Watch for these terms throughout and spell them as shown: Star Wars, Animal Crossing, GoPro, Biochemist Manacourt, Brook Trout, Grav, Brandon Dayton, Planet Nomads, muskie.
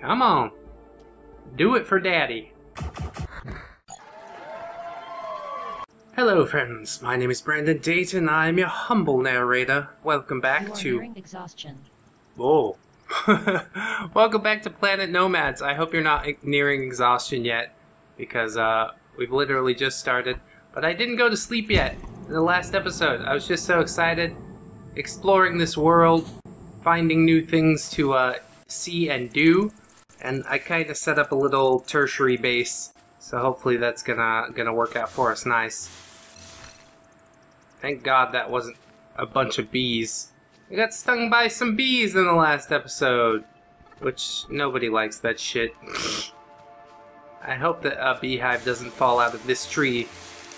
Come on. Do it for Daddy. Hello friends, my name is Brandon Dayton, I am your humble narrator. Welcome back to... exhaustion. Whoa. Welcome back to Planet Nomads. I hope you're not nearing exhaustion yet, because we've literally just started. But I didn't go to sleep yet in the last episode. I was just so excited, exploring this world, finding new things to see and do. And I kind of set up a little tertiary base, so hopefully that's gonna work out for us nice. Thank God that wasn't a bunch of bees. I got stung by some bees in the last episode, which nobody likes that shit. I hope that a beehive doesn't fall out of this tree,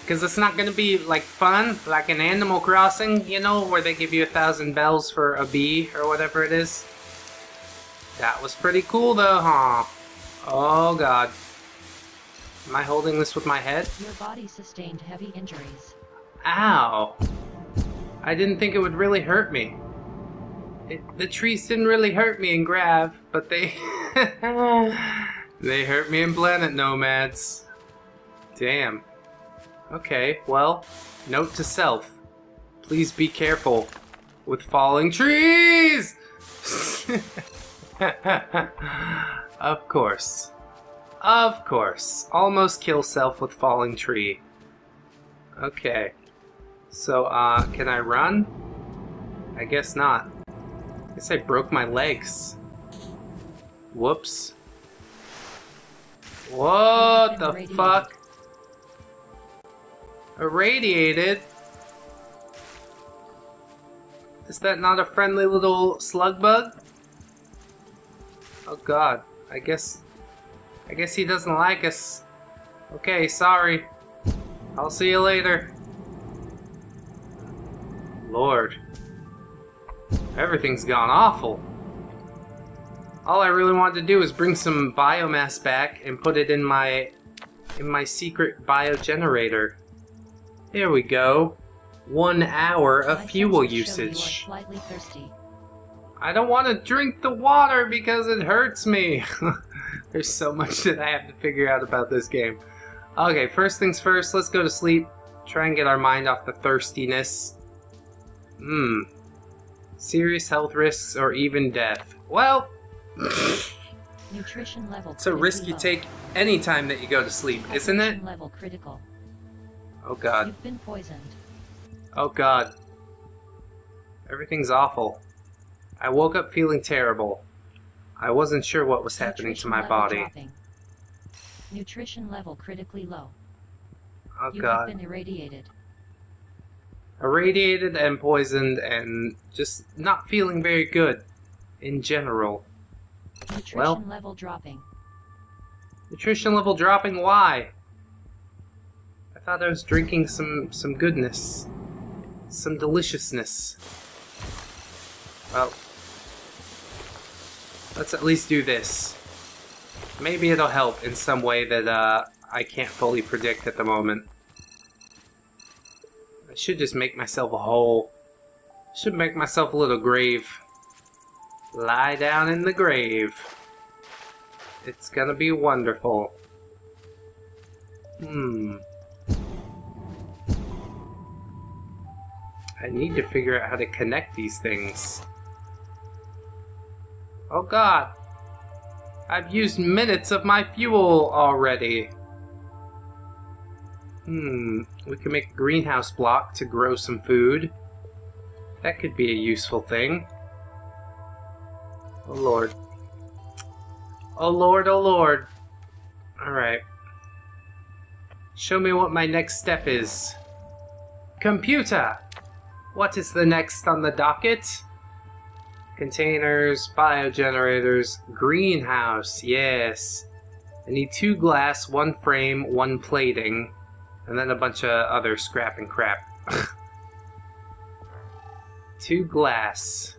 because it's not gonna be like fun, like in Animal Crossing, you know, where they give you 1,000 bells for a bee or whatever it is. That was pretty cool though, huh? Oh God. Am I holding this with my head? Your body sustained heavy injuries. Ow. I didn't think it would really hurt me. The trees didn't really hurt me in Grav, but they... they hurt me in Planet Nomads. Damn. Okay, well, note to self. Please be careful with falling trees! Of course. Of course. Almost kill self with falling tree. Okay. So, can I run? I guess not. I guess I broke my legs. Whoops. What the fuck? Irradiated? Is that not a friendly little slug bug? Oh God. I guess he doesn't like us. Okay, sorry. I'll see you later. Lord. Everything's gone awful. All I really wanted to do is bring some biomass back and put it in my secret biogenerator. There we go. 1 hour of fuel usage. I don't want to drink the water because it hurts me. There's so much that I have to figure out about this game. Okay, first things first, let's go to sleep. Try and get our mind off the thirstiness. Hmm. Serious health risks or even death. Well, nutrition level, it's a risk you take any time that you go to sleep, isn't it? Level critical. Oh God. You've been poisoned. Oh God. Everything's awful. I woke up feeling terrible. I wasn't sure what was happening to my body. Dropping. Nutrition level critically low. Oh God. You've been irradiated. Irradiated and poisoned and just not feeling very good in general. Nutrition level dropping. Nutrition level dropping, why? I thought I was drinking some goodness. Some deliciousness. Well, let's at least do this. Maybe it'll help in some way that I can't fully predict at the moment. I should just make myself a hole. I should make myself a little grave. Lie down in the grave. It's gonna be wonderful. Hmm. I need to figure out how to connect these things. Oh God. I've used minutes of my fuel already. Hmm, we can make a greenhouse block to grow some food. That could be a useful thing. Oh Lord. Oh Lord, oh Lord. Alright. Show me what my next step is. Computer! What is the next on the docket? Containers, biogenerators, greenhouse, yes. I need 2 glass, 1 frame, 1 plating. And then a bunch of other scrap and crap. 2 glass.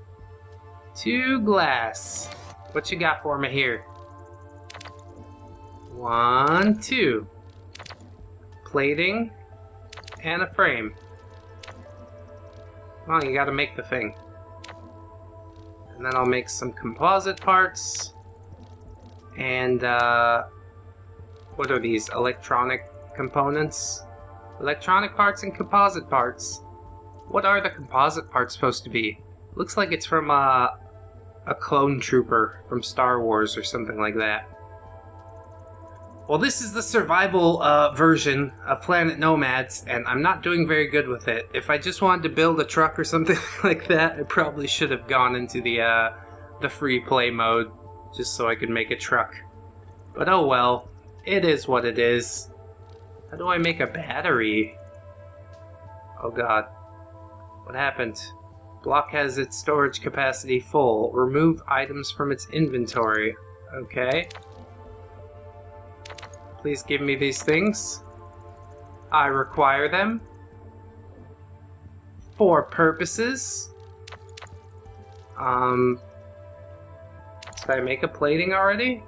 2 glass. What you got for me here? 1, 2. Plating. And a frame. Well, you gotta make the thing. And then I'll make some composite parts. And what are these? Electronic components? Electronic parts and composite parts. What are the composite parts supposed to be? Looks like it's from a clone trooper from Star Wars or something like that. Well, this is the survival version of Planet Nomads, and I'm not doing very good with it. If I just wanted to build a truck or something like that, I probably should have gone into the free play mode just so I could make a truck. But oh well, it is what it is. How do I make a battery? Oh god. What happened? Block has its storage capacity full. Remove items from its inventory. Okay. Please give me these things. I require them. For purposes. Did I make a plating already?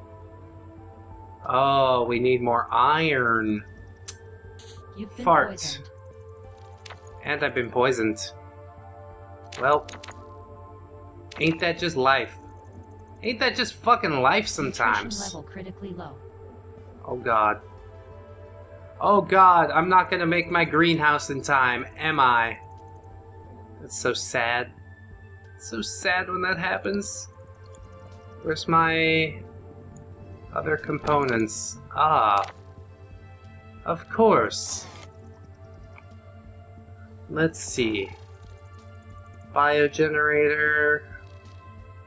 Oh, we need more iron. You've been Fart. Poisoned. And I've been poisoned. Well, ain't that just life? Ain't that just fucking life sometimes? Nutrition level critically low. Oh god. Oh god, I'm not gonna make my greenhouse in time, am I? That's so sad. It's so sad when that happens. Where's my other components? Ah. Of course. Let's see. Biogenerator.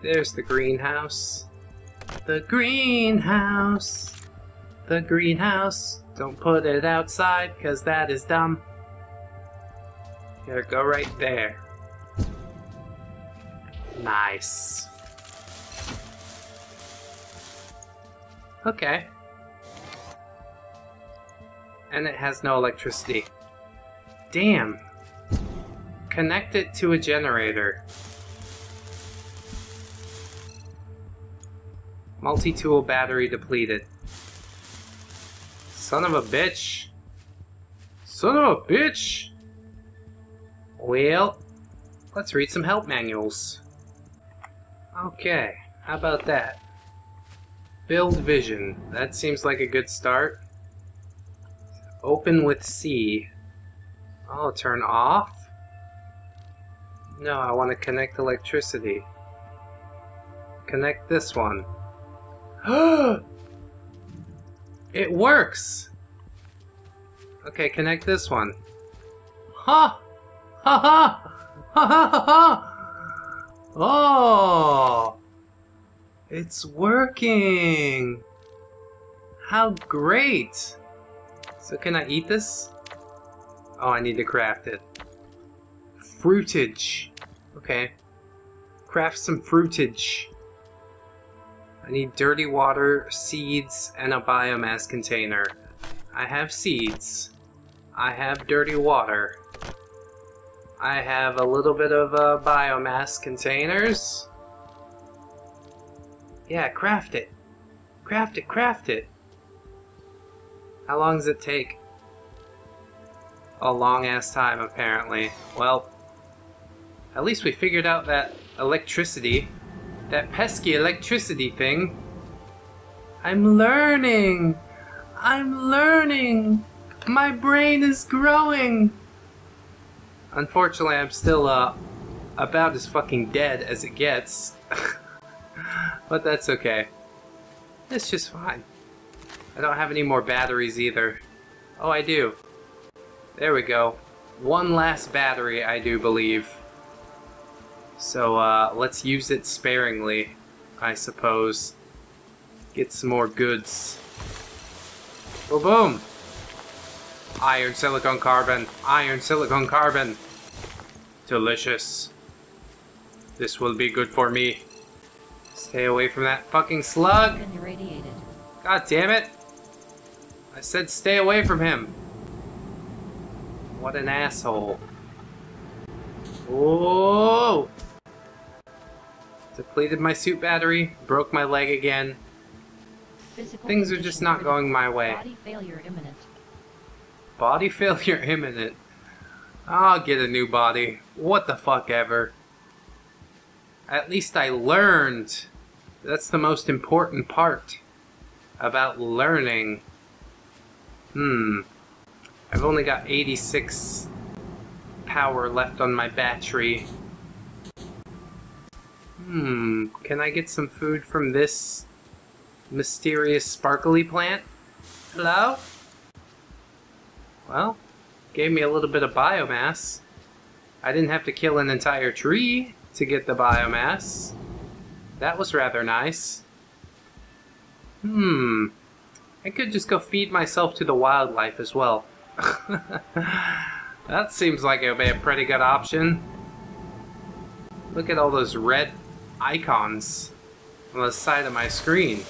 There's the greenhouse. The greenhouse. The greenhouse. Don't put it outside, because that is dumb. Here, go right there. Nice. Okay. And it has no electricity. Damn. Connect it to a generator. Multi-tool battery depleted. Son of a bitch. Son of a bitch! Well, let's read some help manuals. Okay, how about that? Build vision. That seems like a good start. Open with C. Oh, turn off? No, I want to connect electricity. Connect this one. It works! Okay, connect this one. Ha! Ha ha! Ha ha ha ha! Oh! It's working! How great! So can I eat this? Oh, I need to craft it. Fruitage. Okay. Craft some fruitage. I need dirty water, seeds, and a biomass container. I have seeds. I have dirty water. I have a little bit of biomass containers. Yeah, craft it. Craft it, craft it. How long does it take? A long-ass time, apparently. Well, at least we figured out that electricity, that pesky electricity thing. I'm learning! I'm learning! My brain is growing! Unfortunately, I'm still, about as fucking dead as it gets. But that's okay. It's just fine. I don't have any more batteries either. Oh, I do. There we go. One last battery, I do believe. So, let's use it sparingly, I suppose. Get some more goods. Boom, boom! Iron, silicon, carbon. Iron, silicon, carbon. Delicious. This will be good for me. Stay away from that fucking slug. God damn it! I said stay away from him. What an asshole. Whoa! Depleted my suit battery, broke my leg again. Physical things are just not going my way. Body failure imminent. Body failure imminent. I'll get a new body. What the fuck ever. At least I learned. That's the most important part. about learning. I've only got 86 power left on my battery. Can I get some food from this mysterious sparkly plant? Hello? Well, gave me a little bit of biomass. I didn't have to kill an entire tree to get the biomass. That was rather nice. I could just go feed myself to the wildlife as well. That seems like it would be a pretty good option. Look at all those red icons on the side of my screen.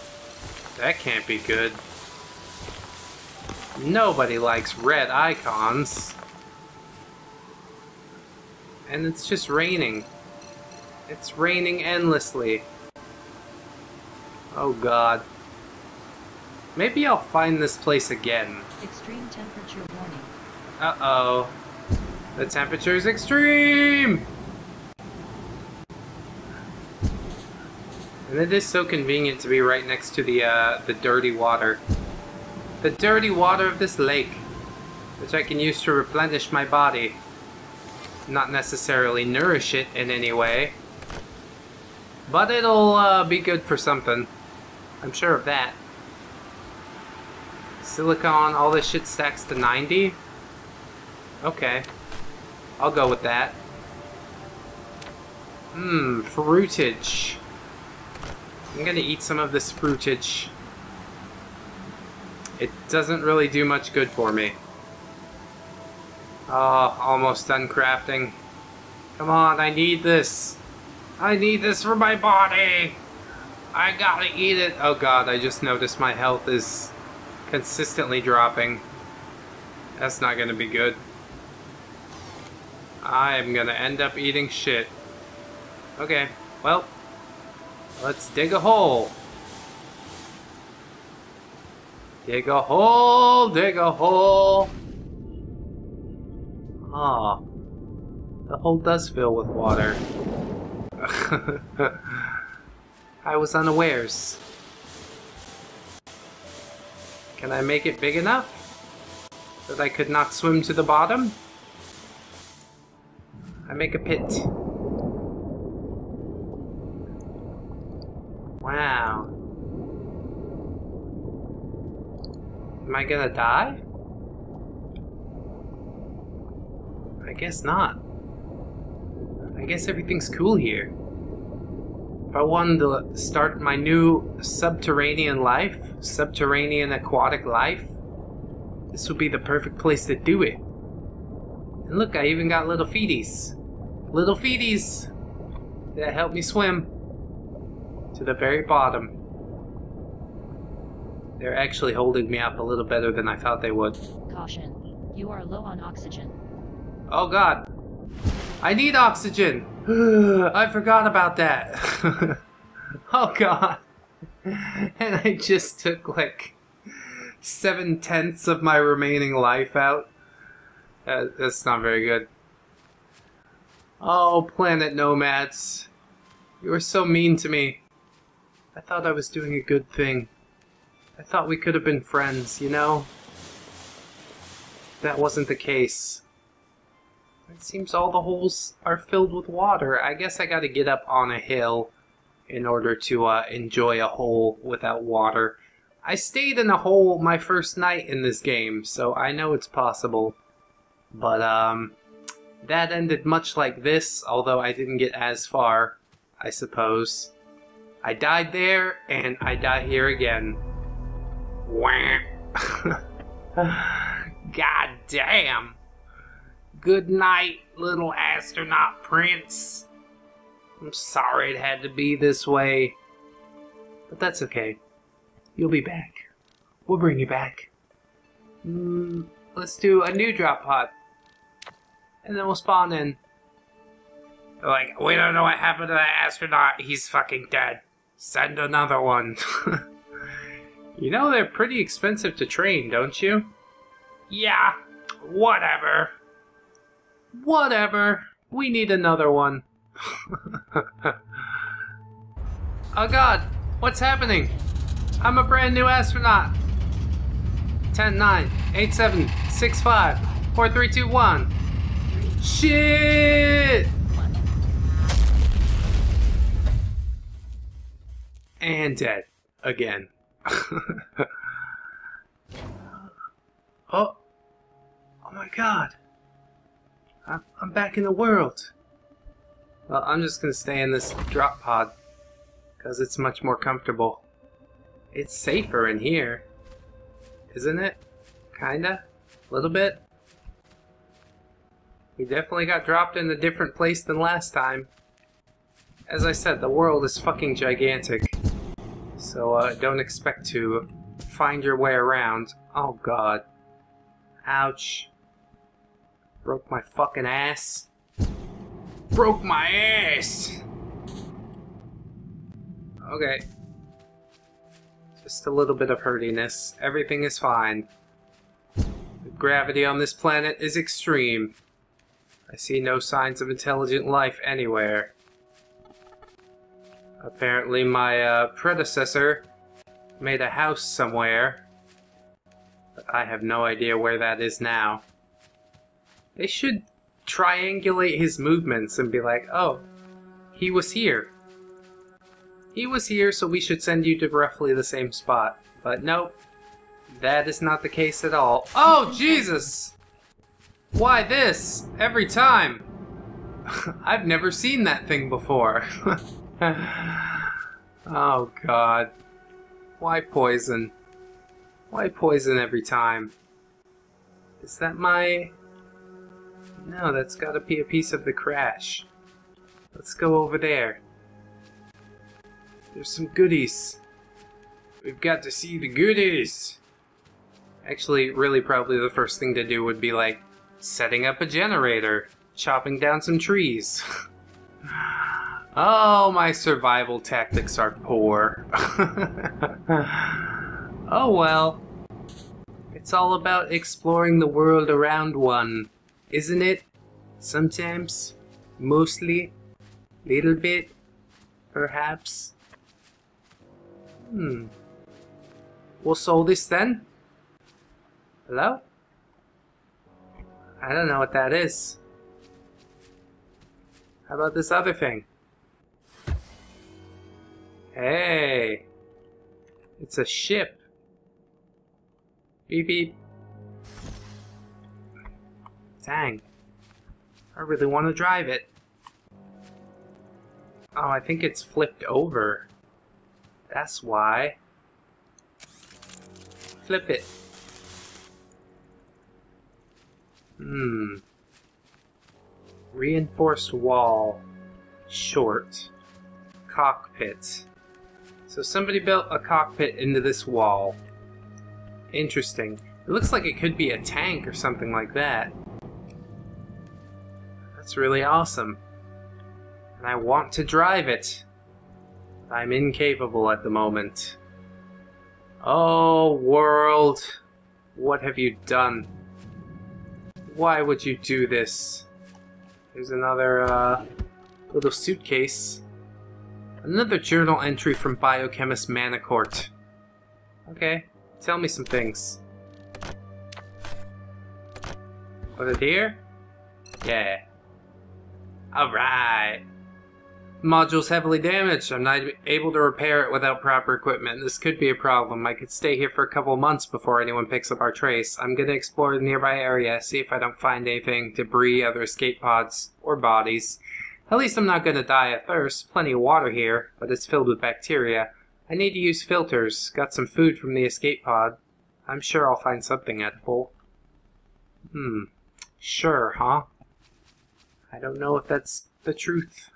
That can't be good. Nobody likes red icons. And it's just raining. It's raining endlessly. Oh god. Maybe I'll find this place again. Extreme temperature warning. Uh-oh. The temperature's extreme! And it is so convenient to be right next to the dirty water. The dirty water of this lake, which I can use to replenish my body. Not necessarily nourish it in any way. But it'll be good for something. I'm sure of that. Silicon, all this shit stacks to 90? Okay. I'll go with that. Fruitage. I'm gonna eat some of this fruitage. It doesn't really do much good for me. Oh, almost done crafting. Come on, I need this. I need this for my body. I gotta eat it. Oh god, I just noticed my health is consistently dropping. That's not gonna be good. I'm gonna end up eating shit. Okay, well, let's dig a hole. Dig a hole, dig a hole. Ah, the hole does fill with water. I was unawares. Can I make it big enough that I could not swim to the bottom? I make a pit. Wow. Am I gonna die? I guess not. I guess everything's cool here. If I wanted to start my new subterranean life, subterranean aquatic life, this would be the perfect place to do it. And look, I even got little feeties. Little feeties! That help me swim to the very bottom. They're actually holding me up a little better than I thought they would. Caution. You are low on oxygen. Oh god. I need oxygen! I forgot about that. Oh god. And I just took like 7/10 of my remaining life out. That's not very good. Oh, Planet Nomads. You were so mean to me. I thought I was doing a good thing. I thought we could have been friends, you know? That wasn't the case. It seems all the holes are filled with water. I guess I gotta get up on a hill in order to enjoy a hole without water. I stayed in a hole my first night in this game, so I know it's possible. But that ended much like this, although I didn't get as far, I suppose. I died there, and I die here again. Wah! God damn! Good night, little astronaut prince. I'm sorry it had to be this way. But that's okay. You'll be back. We'll bring you back. Let's do a new drop pod. And then we'll spawn in. Like, we don't know what happened to that astronaut. He's fucking dead. Send another one. You know they're pretty expensive to train, don't you? Yeah, whatever. Whatever. We need another one. Oh god, what's happening? I'm a brand new astronaut. 10, 9, 8, 7, 6, 5, 4, 3, 2, 1. Shit! And dead. Again. Oh. Oh my god. I'm back in the world. Well, I'm just gonna stay in this drop pod. Because it's much more comfortable. It's safer in here. Isn't it? Kinda? A little bit? We definitely got dropped in a different place than last time. As I said, the world is fucking gigantic. So, don't expect to find your way around. Oh, God. Ouch. Broke my fucking ass. Broke my ass! Okay. Just a little bit of hurtiness. Everything is fine. The gravity on this planet is extreme. I see no signs of intelligent life anywhere. Apparently my predecessor made a house somewhere. But I have no idea where that is now. They should triangulate his movements and be like, oh, he was here. He was here, so we should send you to roughly the same spot. But nope, that is not the case at all. Oh, Jesus! Why this? Every time! I've never seen that thing before. Oh, God. Why poison? Why poison every time? Is that my... No, that's gotta be a piece of the crash. Let's go over there. There's some goodies. We've got to see the goodies! Actually, really probably the first thing to do would be, like, setting up a generator. Chopping down some trees. Oh, my survival tactics are poor. Oh well. It's all about exploring the world around one. Isn't it? Sometimes. Mostly. Little bit. Perhaps. Hmm. We'll solve this then? Hello? I don't know what that is. How about this other thing? Hey! It's a ship! Beep beep! Dang. I really want to drive it. Oh, I think it's flipped over. That's why. Flip it. Hmm. Reinforced wall. Short. Cockpit. So somebody built a cockpit into this wall. Interesting. It looks like it could be a tank or something like that. That's really awesome. And I want to drive it. I'm incapable at the moment. Oh, world. What have you done? Why would you do this? There's another little suitcase. Another journal entry from Biochemist Manacourt. Okay, tell me some things. Was it here? Yeah. Alright. Module's heavily damaged. I'm not able to repair it without proper equipment. This could be a problem. I could stay here for a couple months before anyone picks up our trace. I'm gonna explore the nearby area, see if I don't find anything, debris, other escape pods, or bodies. At least I'm not gonna die of thirst. Plenty of water here, but it's filled with bacteria. I need to use filters. Got some food from the escape pod. I'm sure I'll find something edible. Hmm. Sure, huh? I don't know if that's the truth.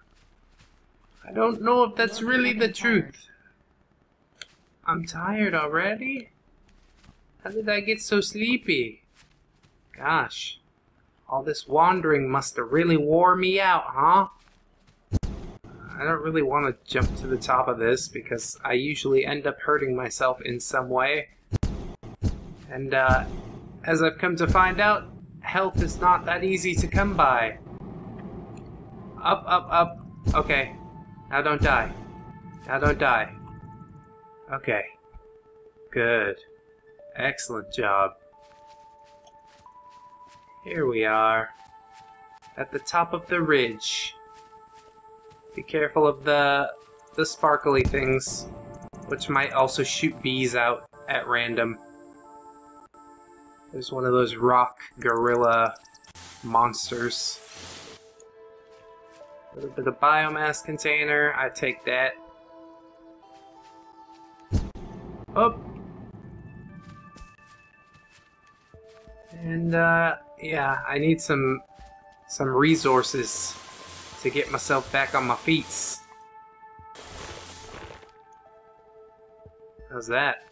I don't know if that's really the truth. I'm tired already? How did I get so sleepy? Gosh. All this wandering must have really wore me out, huh? I don't really want to jump to the top of this because I usually end up hurting myself in some way. And, as I've come to find out, health is not that easy to come by. Up, up, up. Okay. Now don't die. Now don't die. Okay. Good. Excellent job. Here we are. At the top of the ridge. Be careful of the sparkly things, which might also shoot bees out at random. There's one of those rock gorilla monsters. A little bit of biomass container, I take that. Oh! And, yeah, I need some resources to get myself back on my feet. How's that?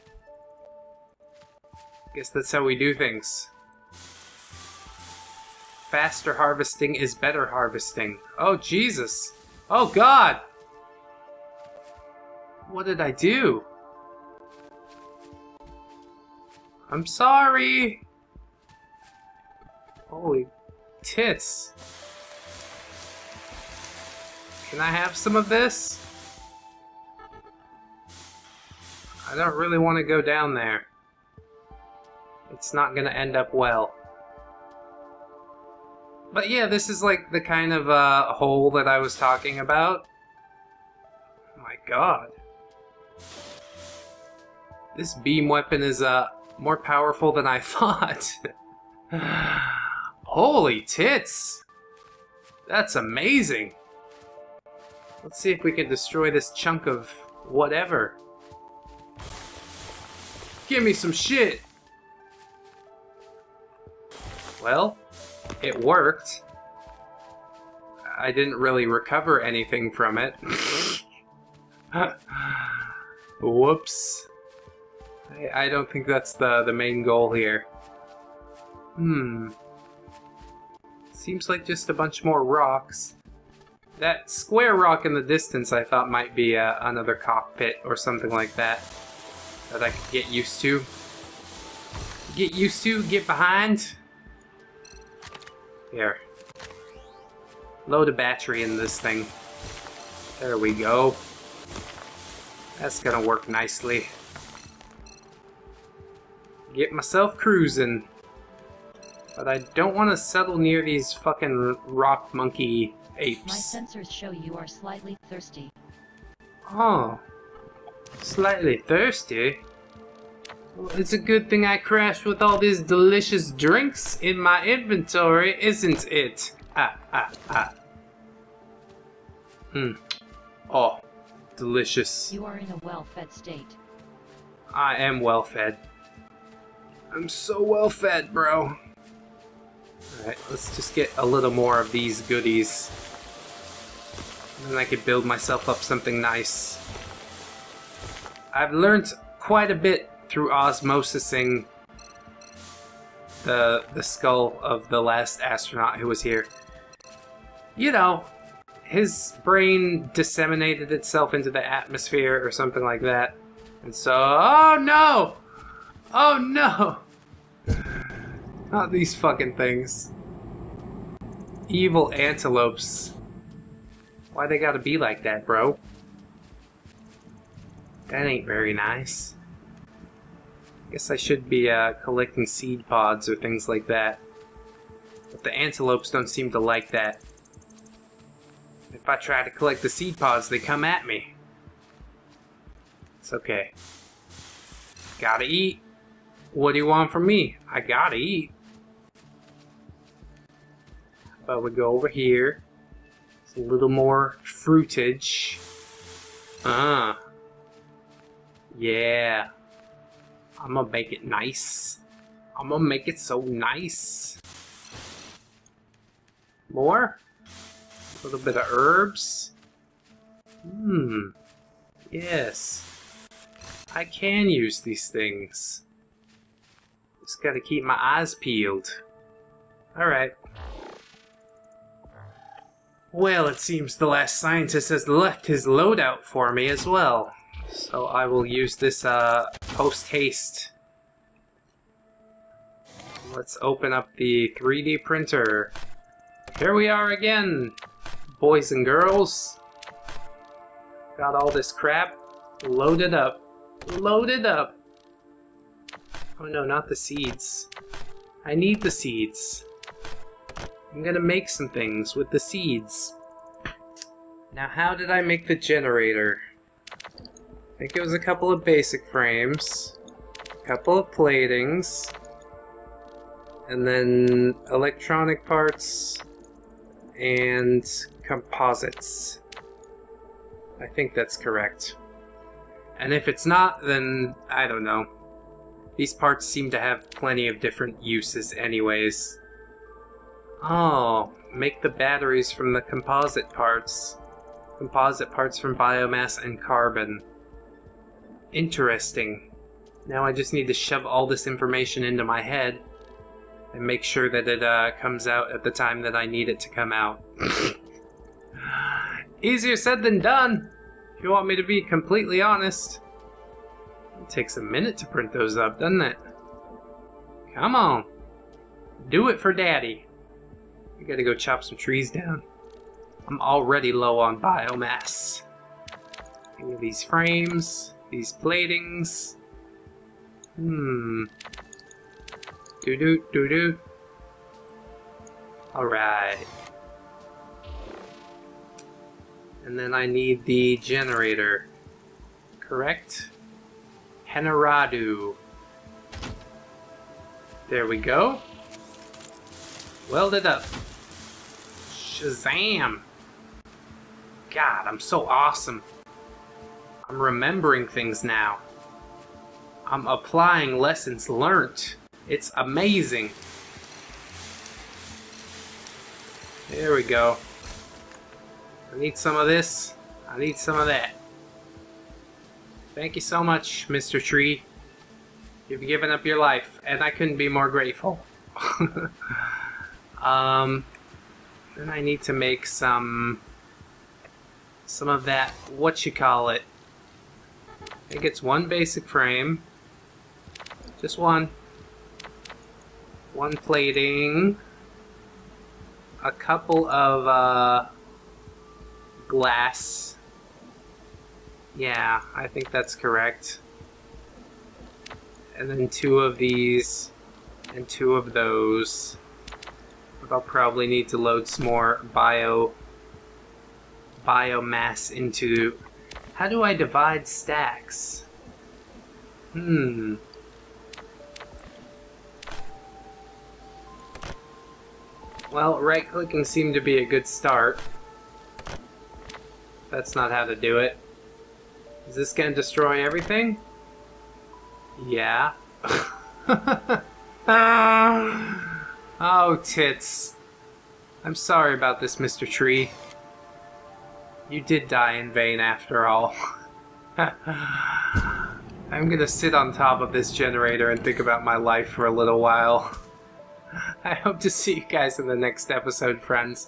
Guess that's how we do things. Faster harvesting is better harvesting. Oh, Jesus! Oh, God! What did I do? I'm sorry! Holy tits! Can I have some of this? I don't really want to go down there. It's not gonna end up well. But yeah, this is like the kind of hole that I was talking about. Oh my God. This beam weapon is more powerful than I thought. Holy tits! That's amazing! Let's see if we can destroy this chunk of whatever. Give me some shit! Well, it worked. I didn't really recover anything from it. Whoops. I don't think that's the main goal here. Seems like just a bunch more rocks. That square rock in the distance I thought might be another cockpit or something like that. That I could get used to. Get used to, get behind. Here. Load a battery in this thing. There we go. That's gonna work nicely. Get myself cruising. But I don't want to settle near these fucking rock monkey apes. My sensors show you are slightly thirsty. Oh. Slightly thirsty? Well, it's a good thing I crashed with all these delicious drinks in my inventory, isn't it? Oh, delicious. You are in a well-fed state. I am well-fed. I'm so well-fed, bro. Alright, let's just get a little more of these goodies. And then I could build myself up something nice. I've learned quite a bit through osmosising the skull of the last astronaut who was here. You know, his brain disseminated itself into the atmosphere or something like that. And so, oh no! Oh no! Not these fucking things. Evil antelopes. Why they gotta be like that, bro? That ain't very nice. Guess I should be collecting seed pods or things like that. But the antelopes don't seem to like that. If I try to collect the seed pods, they come at me. It's okay. Gotta eat. What do you want from me? I gotta eat. But we go over here. It's a little more fruitage. Yeah. I'm gonna make it nice. I'm gonna make it so nice. More? A little bit of herbs. Yes. I can use these things. Just gotta keep my eyes peeled. Alright. Well, it seems the last scientist has left his loadout for me as well. So I will use this post-haste. Let's open up the 3D printer. Here we are again, boys and girls. Got all this crap loaded up. Oh no, not the seeds. I need the seeds. I'm gonna make some things with the seeds. Now, how did I make the generator? I think it was a couple of basic frames, a couple of platings, and then electronic parts and composites. I think that's correct. And if it's not, then I don't know. These parts seem to have plenty of different uses anyways. Oh, make the batteries from the composite parts. Composite parts from biomass and carbon. Interesting. Now I just need to shove all this information into my head and make sure that it comes out at the time that I need it to come out. Easier said than done, if you want me to be completely honest. It takes a minute to print those up, doesn't it? Come on. Do it for Daddy. I gotta go chop some trees down. I'm already low on biomass. Any of these frames, these platings. Do-do-do-do. Alright. And then I need the generator. Correct? Heneradu. There we go. Weld it up. Shazam! God, I'm so awesome. I'm remembering things now. I'm applying lessons learned. It's amazing. There we go. I need some of this. I need some of that. Thank you so much, Mr. Tree. You've given up your life, and I couldn't be more grateful. Then I need to make some of that, whatchamacallit. I think it's one basic frame. Just one. One plating. A couple of, glass. Yeah, I think that's correct. And then two of these and two of those. I'll probably need to load some more biomass into... How do I divide stacks? Well, right-clicking seemed to be a good start. That's not how to do it. Is this gonna destroy everything? Yeah. Oh, tits. I'm sorry about this, Mr. Tree. You did die in vain after all. I'm gonna sit on top of this generator and think about my life for a little while. I hope to see you guys in the next episode, friends.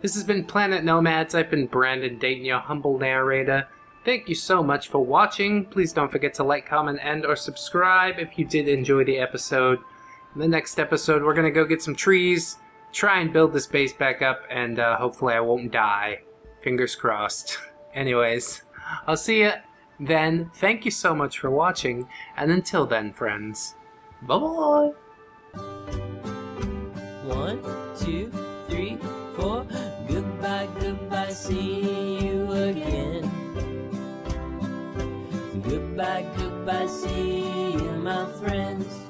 This has been Planet Nomads. I've been Brandon Dayton, your humble narrator. Thank you so much for watching. Please don't forget to like, comment, and or subscribe if you did enjoy the episode. In the next episode, we're gonna go get some trees, try and build this base back up, and hopefully I won't die. Fingers crossed. Anyways, I'll see ya then. Thank you so much for watching, and until then, friends, bye-bye! 1, 2, 3, 4, goodbye, goodbye, see you again. Goodbye, goodbye, see you, my friends.